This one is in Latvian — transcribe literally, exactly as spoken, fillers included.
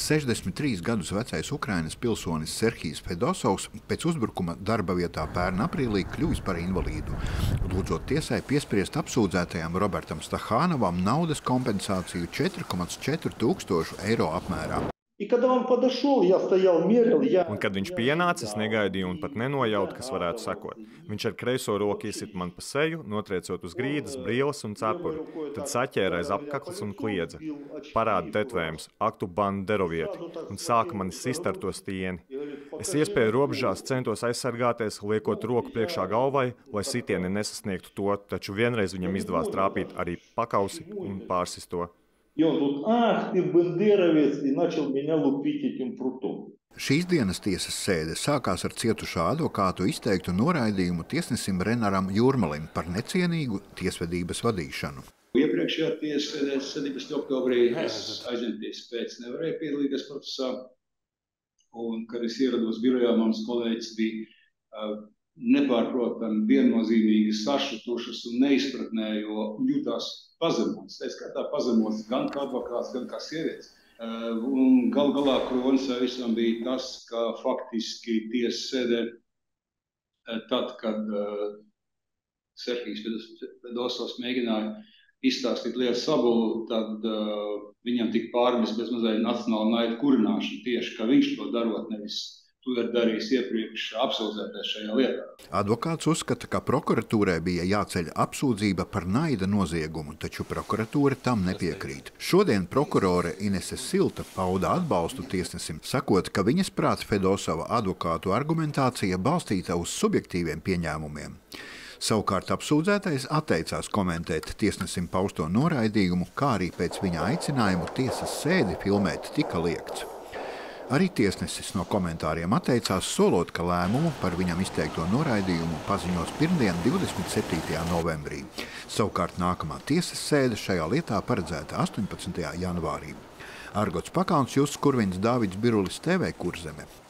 sešdesmit trīs gadus vecais Ukrainas pilsonis Serhijs Fedorovs pēc uzbrukuma darba vietā pērn aprīlī kļuvis par invalīdu, lūdzot tiesai piespriest apsūdzētajam Robertam Stahānovam naudas kompensāciju četri komats četri tūkstošu eiro apmērā. Un kad viņš pienāca, es negaidīju un pat nenojautu, kas varētu sakot. Viņš ar kreiso roku iesita man pa seju, notriecot uz grīdas, brīles un cepuri, tad saķēra aiz apkaklas un kliedza. Parāda tetvējums, ak tu banderovieti, un sāka mani sist ar to stieni. Es iespēju robežās centos aizsargāties, liekot roku priekšā galvai, lai sitieni nesasniegtu to, taču vienreiz viņam izdevās trāpīt arī pakausi un pārsist to. Šīs dienas tiesas sēde sākās ar cietušā advokātu izteiktu noraidījumu tiesnesim Renaram Jūrmalim par necienīgu tiesvedības vadīšanu. Iepriekšējā tiesas sēdības oktobrī es aizņemties pēc nevarēju piedalīties procesā. Un, kad es ierados birojā, mans kolēģis bija nepārprotami viennozīmīgi sašutušas un neizpratnē, jo jūtās pazemots. Teic, kā tā pazemots gan kā advokāts, gan kā sievietis. Un gal galā kronis visam bija tas, ka faktiski tiesas sēdē, tad, kad Serhijs Fedorovs mēģināja izstāstīt lietas sabulu, tad uh, viņam tik pārmes bez mazai nacionāla naida kurināšana tieši, ka viņš to darot nevis to ir darījis iepriekš apsūdzēties šajā lietā. Advokāts uzskata, ka prokuratūrai bija jāceļ apsūdzība par naida noziegumu, taču prokuratūra tam nepiekrīt. Šodien prokurore Inese Silta pauda atbalstu tiesnesim, sakot, ka viņas prāt Fedorovsa advokātu argumentācija balstīta uz subjektīviem pieņēmumiem. Savukārt apsūdzētais atteicās komentēt tiesnesim pausto noraidījumu, kā arī pēc viņa aicinājumu tiesas sēdi filmēt tika liekts. Arī tiesnesis no komentāriem atteicās, solot, ka lēmumu par viņam izteikto noraidījumu paziņos pirmdien, divdesmit septītajā novembrī. Savukārt nākamā tiesas sēde šajā lietā paredzēta astoņpadsmitajā janvārī. Argots Pakāns, Juss Kurvins, Dāvids Birulis, T V Kurzeme.